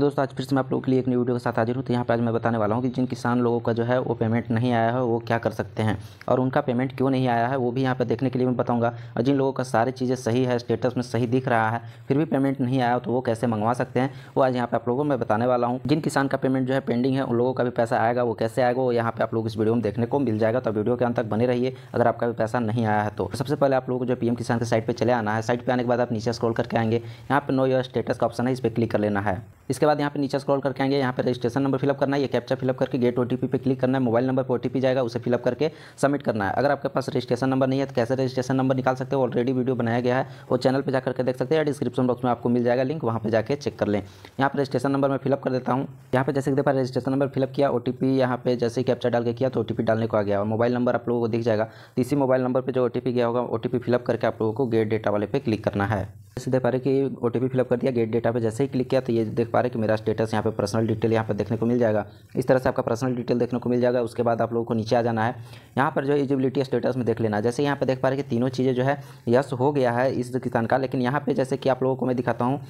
दोस्तों आज फिर से मैं आप लोगों के लिए एक नई वीडियो के साथ हाजिर हूँ। तो यहाँ पर आज मैं बताने वाला हूँ कि जिन किसान लोगों का जो है वो पेमेंट नहीं आया है वो क्या कर सकते हैं और उनका पेमेंट क्यों नहीं आया है वो भी यहाँ पर देखने के लिए मैं बताऊँगा। और जिन लोगों का सारी चीज़ें सही है, स्टेटस में सही दिख रहा है फिर भी पेमेंट नहीं आया तो वो कैसे मंगवा सकते हैं वो आज यहाँ पर आप लोगों को मैं बताने वाला हूँ। जिन किसान का पेमेंट जो है पेंडिंग है उन लोगों का भी पैसा आएगा, वो कैसे आएगा वो यहाँ पर आप लोग इस वीडियो में देखने को मिल जाएगा। तो वीडियो के अंत तक बने रहिए। अगर आपका भी पैसा नहीं आया है तो सबसे पहले आप लोगों को जो पीएम किसान के साइट पर चले आना है। साइट पर आने के बाद आप नीचे स्क्रॉल करके आएंगे, यहाँ पर नो योर स्टेटस का ऑप्शन है, इस पर क्लिक कर लेना है। इसके बाद यहाँ पे नीचे स्क्रॉल करके आएंगे, यहाँ पे रजिस्ट्रेशन नंबर फिलअप करना है, ये कैप्चा फिलअप करके गेट ओटीपी पे क्लिक करना है, मोबाइल नंबर पर ओटीपी जाएगा उसे फिलअप करके सबमिट करना है। अगर आपके पास रजिस्ट्रेशन नंबर नहीं है तो कैसे रजिस्ट्रेशन नंबर निकाल सकते हो, ऑलरेडी वीडियो बनाया गया है वो चैनल पर जाकर के देख सकते हैं या डिस्क्रिप्शन बॉक्स में आपको मिल जाएगा लिंक, वहाँ पर जाकर चेक कर लें। यहाँ पर रजिस्ट्रेशन नंबर मैं फिलअप कर देता हूँ। यहाँ पर जैसे कि देख पाए रजिस्ट्रेशन नंबर फिलअप किया, ओटीपी यहाँ पे जैसे कैप्चा डाल के किया तो ओटीपी डालने को आ गया और मोबाइल नंबर आप लोगों को दिख जाएगा। इसी मोबाइल नंबर पर जो ओटीपी गया होगा ओटीपी फिलअप करके आप लोगों को गेट डेटा वाले पे क्लिक करना है। जैसे देख पा रहे कि ओटीपी फिलअप कर दिया, गेट डेटा पे जैसे ही क्लिक किया तो ये देख पा रहे कि मेरा स्टेटस यहाँ पे पर्सनल डिटेल यहाँ पे देखने को मिल जाएगा। इस तरह से आपका पर्सनल डिटेल देखने को मिल जाएगा। उसके बाद आप लोगों को नीचे आ जाना है, यहाँ पर जो एलिजिबिलिटी स्टेटस में देख लेना। जैसे यहाँ पे देख पा रहे कि तीनों चीज़ें जो है यस हो गया है इस किसान का, लेकिन यहाँ पर जैसे कि आप लोगों को मैं दिखाता हूँ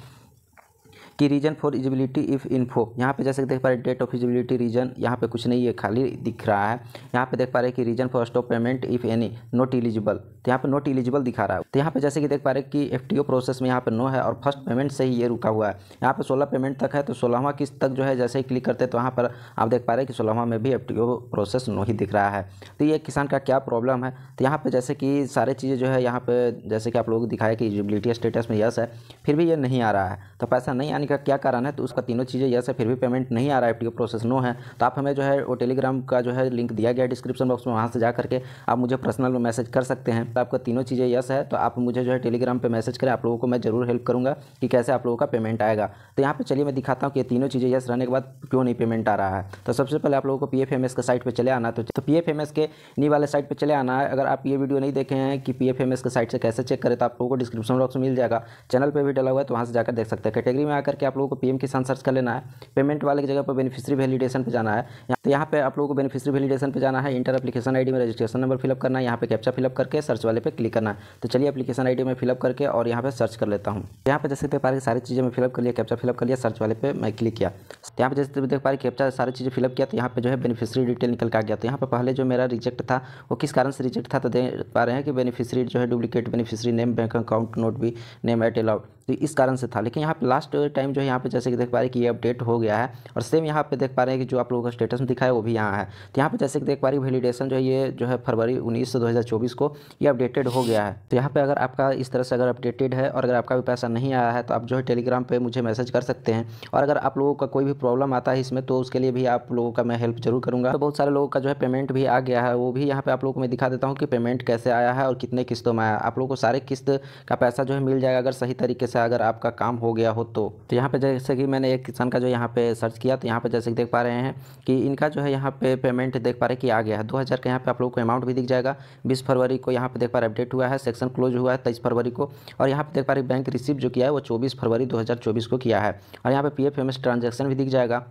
कि reason for eligibility if info, यहाँ पे जैसे देख पा रहे डेट ऑफ एलिजिबिलिटी रीजन यहाँ पे कुछ नहीं है, खाली दिख रहा है। यहाँ पे देख पा रहे कि reason for stop payment if any not eligible, तो यहाँ पे नॉट एलिजिबल दिखा रहा है। तो यहाँ पे जैसे कि देख पा रहे कि एफटीओ प्रोसेस में यहाँ पे नो है और फर्स्ट पेमेंट से ही ये रुका हुआ है। यहाँ पे 16 पेमेंट तक है, तो 16वां किस्त तक जो है जैसे ही क्लिक करते तो यहाँ पर आप देख पा रहे कि 16वां में भी एफटीओ प्रोसेस नो ही दिख रहा है। तो ये किसान का क्या प्रॉब्लम है। तो यहाँ पर जैसे कि सारी चीज़ें जो है यहाँ पर जैसे कि आप लोगों को दिखाया कि एलिजिबिलिटी स्टेटस में यस है फिर भी ये नहीं आ रहा है, तो पैसा नहीं का क्या कारण है। तो उसका तीनों चीज़ें यस है फिर भी पेमेंट नहीं आ रहा है, एफटीओ प्रोसेस नो है। तो आप हमें जो है वो टेलीग्राम का जो है लिंक दिया गया डिस्क्रिप्शन बॉक्स में, वहाँ से जा करके आप मुझे पर्सनल में मैसेज कर सकते हैं। तो आपका तीनों चीज़ें यस है तो आप मुझे जो है टेलीग्राम पे मैसेज करें, आप लोगों को मैं जरूर हेल्प करूँगा कि कैसे आप लोगों का पेमेंट आएगा। तो यहाँ पर चलिए मैं दिखाता हूँ कि तीनों चीज़ें यस रहने के बाद क्यों नहीं पेमेंट आ रहा है। तो सबसे पहले आप लोगों को PFMS का साइट पर चले आना, तो PFMS के नी वाले साइट पर चले आना है। अगर आप ये वीडियो नहीं देखे हैं कि PFMS के साइट से कैसे चेक करें तो आप लोगों को डिस्क्रिप्शन बॉक्स में मिल जाएगा, चैनल पर भी डाला हुआ है तो वहाँ से जाकर देख सकते हैं। कैटेगरी में करके आप लोगों को पीएम किसान सर्च कर लेना है, पेमेंट वाले की जगह पर बेनिफिशियरी वैलिडेशन पे जाना है। तो यहाँ पे आप लोगों को बेनिफिशियरी वैलिडेशन पे जाना है, इंटर एप्लीकेशन आईडी में रजिस्ट्रेशन नंबर फिलअप करना है, यहाँ पे कैप्चा फिलअप करके सर्च वाले पे क्लिक करना है। तो चलिए एप्लीकेशन आईडी में फिलअप करके और यहाँ पे सर्च कर लेता हूँ। यहाँ पे जैसे देख पा रहे सारी चीज़ें मैं फिलअप कर लिया, कैप्चा फिलअप कर लिया, सर्च वाले पे मैं क्लिक किया। यहाँ पे जैसे देख पा रहे कैप्चा सारी चीज़ें फिलअप किया तो यहाँ पे जो है बेनिफिशियरी डिटेल निकल के आ गया। तो यहाँ पे पहले जो मेरा रिजेक्ट था वो किस कारण से रिजेक्ट था तो देख पा रहे हैं कि बेनिफिशियरी जो है duplicate beneficiary name bank account not be name at allowed, तो इस कारण से था। लेकिन यहाँ पे लास्ट टाइम जो है यहाँ पे जैसे कि देख पा रहे हैं कि ये अपडेट हो गया है और सेम यहाँ पे देख पा रहे हैं कि जो आप लोगों का स्टेटस में दिखा है वो भी यहाँ है। तो यहाँ पे जैसे कि देख पा रही वैलिडेशन जो है ये जो है फरवरी 19 2024 को ये अपडेटेड हो गया है। तो यहाँ पे अगर आपका इस तरह से अगर अपडेटेड है और अगर आपका भी पैसा नहीं आया है तो आप जो है टेलीग्राम पर मुझे मैसेज कर सकते हैं। और अगर आप लोगों का कोई भी प्रॉब्लम आता है इसमें तो उसके लिए भी आप लोगों का मैं हेल्प जरूर करूँगा। तो बहुत सारे लोगों का जो है पेमेंट भी आ गया है, वो भी यहाँ पर आप लोगों को मैं दिखा देता हूँ कि पेमेंट कैसे आया है और कितने किस्तों में आया। आप लोगों को सारे किस्त का पैसा जो है मिल जाएगा अगर सही तरीके से अगर आपका काम हो गया हो तो। तो यहाँ पे जैसे कि मैंने एक किसान का जो यहाँ पे सर्च किया तो यहाँ पे जैसे कि देख पा रहे हैं कि इनका जो है यहाँ पे पेमेंट देख पा रहे कि आ गया है 2000 का। यहाँ पे आप लोगों को अमाउंट भी दिख जाएगा। 20 फरवरी को यहाँ पे देख पा रहे अपडेट हुआ है, सेक्शन क्लोज हुआ है 23 फरवरी को। और यहाँ पे देख पा रहे बैंक रिसीव जो किया है वो 24 फरवरी 2024 को किया है। और यहाँ पे PFMS ट्रांजेक्शन भी दिख जाएगा,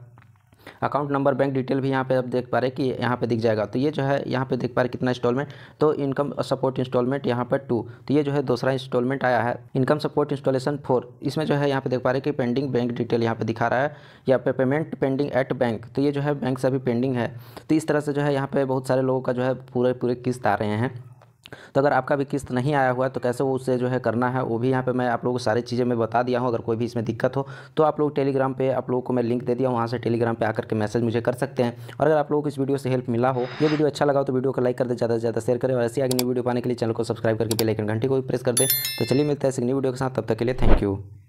अकाउंट नंबर बैंक डिटेल भी यहाँ पे आप देख पा रहे कि यहाँ पे दिख जाएगा। तो ये जो है यहाँ पे देख पा रहे कितना इंस्टॉलमेंट, तो इनकम सपोर्ट इंस्टॉलमेंट यहाँ पर 2, तो ये जो है दूसरा इंस्टॉलमेंट आया है इनकम सपोर्ट इंस्टॉलेशन 4। इसमें जो है यहाँ पे देख पा रहे कि पेंडिंग बैंक डिटेल यहाँ पे दिखा रहा है या पे पेमेंट पेंडिंग एट बैंक, तो ये जो है बैंक से अभी पेंडिंग है। तो इस तरह से जो है यहाँ पे बहुत सारे लोगों का जो है पूरे किस्त आ रहे हैं। तो अगर आपका भी किस्त नहीं आया हुआ है तो कैसे वो उससे जो है करना है वो भी यहाँ पे मैं आप लोगों को सारी चीज़ें मैं बता दिया हूँ। अगर कोई भी इसमें दिक्कत हो तो आप लोग टेलीग्राम पे आप लोगों को मैं लिंक दे दिया हूँ, वहाँ से टेलीग्राम पे आकर के मैसेज मुझे कर सकते हैं। और अगर आप लोगों को इस वीडियो से हेल्प मिला हो, ये वीडियो अच्छा लगा हो तो वीडियो को लाइक कर दे, ज़्यादा से ज़्यादा शेयर करें और ऐसी आगे नई वीडियो पाने के लिए चैनल को सब्सक्राइब करके बेल आइकन घंटी को भी प्रेस कर दें। तो चलिए मिलते हैं इस नई वीडियो के साथ, तब तक के लिए थैंक यू।